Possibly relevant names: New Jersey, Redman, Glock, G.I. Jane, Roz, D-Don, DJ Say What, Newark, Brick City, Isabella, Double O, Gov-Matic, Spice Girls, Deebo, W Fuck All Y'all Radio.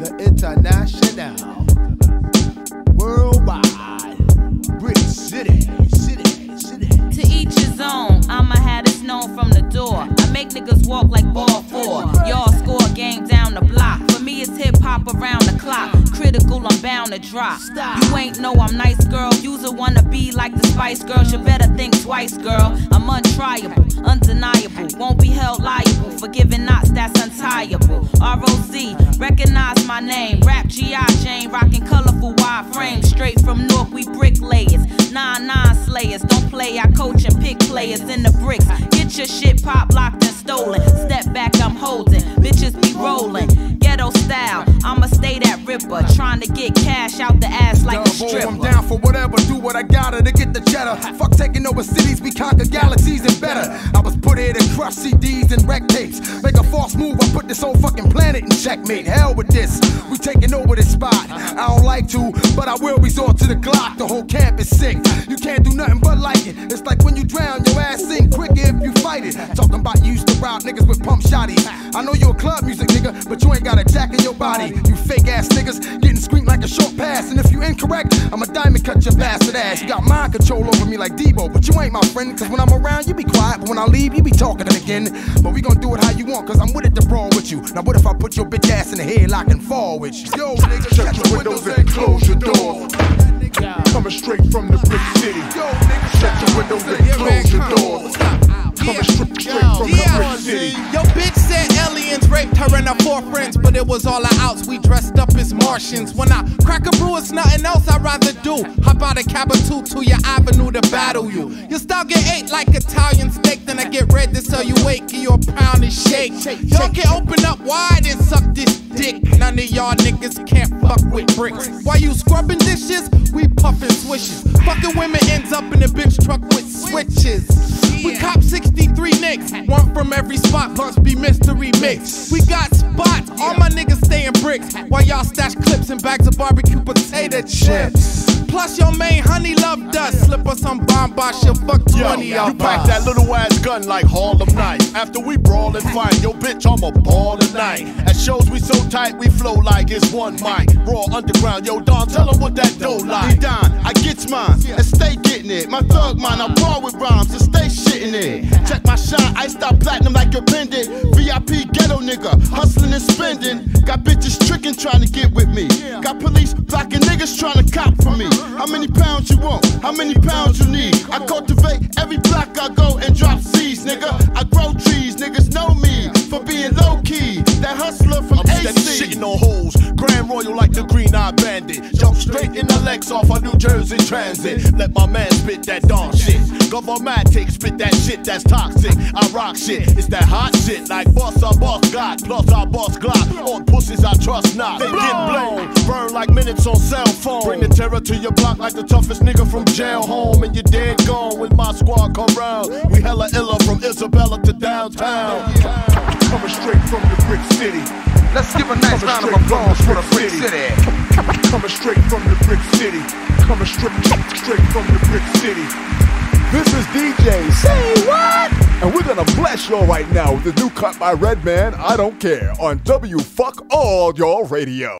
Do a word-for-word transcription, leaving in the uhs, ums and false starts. The international, worldwide, Brick City, city, city. To each his own, I'ma have this known from the door. I make niggas walk like ball four. Y'all score a game down the block. For me, it's hip hop around the clock. Critical, I'm bound to drop. Stop. You ain't know I'm nice, girl. You's a wanna be like the Spice Girls. You better think twice, girl. I'm untriable, undeniable. Won't be held liable for giving knots that's untieable. R O Z, recognize my name. Rap G I Jane, rocking colorful wide frames. Straight from Newark, we bricklayers. Nine nine slayers, don't play. I coach and pick players in the bricks. Get your shit pop locked and stolen. Step back, I'm holding. Bitches be rolling. Ghetto style, I'ma stay that ripper. Trying to get cash out the ass like Double a stripper. I'm down for whatever, do what I gotta to get the cheddar. Fuck taking over cities, we conquer galaxies and better. I was put here to crush C Ds and rec tapes. Make a false move, I put this whole fucking planet in checkmate. Hell with this, we taking over this spot. I don't like to, but I will resort to the Glock. The whole camp is sick, you can't do nothing but like it. It's like when you drown, your ass sink quicker if you fight it. Talking about you used to route niggas with pump shotties. I know you a club music nigga, but you ain't got a jack in your body. You fake ass niggas getting screened like a short pass, and if you incorrect, I'ma diamond cut your bastard ass. You got mind control over me like Deebo, but you ain't my friend, cause when I'm around you be quiet, but when I leave you be talking it again. But we gon' do it how you want, cause I'm with it to brawl with you. Now what if I put your bitch ass in the headlock and fall with you? Yo nigga, shut your windows and close your door. Coming straight from the Brick City. Yo nigga, shut your windows and close your door. Coming straight from the Brick City. Yo bitch said aliens raped her and her four friends, but it was all our outs, we dressed up as Martians. When I crack a brew, it's nothing else I'd rather do. Hop out a cab or two to your avenue to battle you. Your style get ate like Italian steak, then I get red to sell you wake, give you a pound and shake. Y'all can open up wide and suck this dick. None of y'all niggas can't fuck with bricks. While you scrubbing dishes, we puffin' swishes. Fucking women ends up in a bitch truck with switches. We cop sixty-three nicks, one from every spot, must be mystery mix. We got spots, all my niggas stayin' bricks, while y'all stash clips and bags of barbecue potato chips. Plus your main honey loved us, slip us some bomb box, she'll fuck twenty of us. You pack that little ass gun like Hall of Night. After we brawl and fight, yo bitch I'm a ball tonight. At shows we so tight, we flow like it's one mic. Raw underground, yo Don, tell them what that dough like. D-Don, I gets mine, and stay getting it. My thug mind, I ball with rhymes, and stay shitting it. Check my shine, iced out platinum like your pendant. V I P ghetto nigga, hustling and spending. Got bitches tricking, trying to get with me. Got police blocking niggas trying to cop for me. How many pounds you want? How many pounds you need? I cultivate every block I go and drop seeds, nigga. I grow trees, niggas know me for being low-key. That hustler from A C. I'm steady shitting on holes, Grand Royal like the green-eyed bandit. Jump straight in the Lex off a New Jersey transit. Let my man spit that darn shit. Governmatic, spit that shit that's toxic. I rock shit, it's that hot shit. Like boss, I boss God, plus I boss Glock. On pussies I trust not. They get blown, burn like minutes on cell phone. Bring the terror to your block like the toughest nigga from jail home. And you're dead gone when my squad come round. We hella illa from Isabella to downtown. Coming straight from the Brick City. Let's give a nice round of applause for the Brick City. Coming straight from the Brick City. Coming straight straight from the Brick City. This is D J Say What? And we're gonna bless y'all right now with the new cut by Redman, I Don't Care, on W Fuck All Y'all Radio.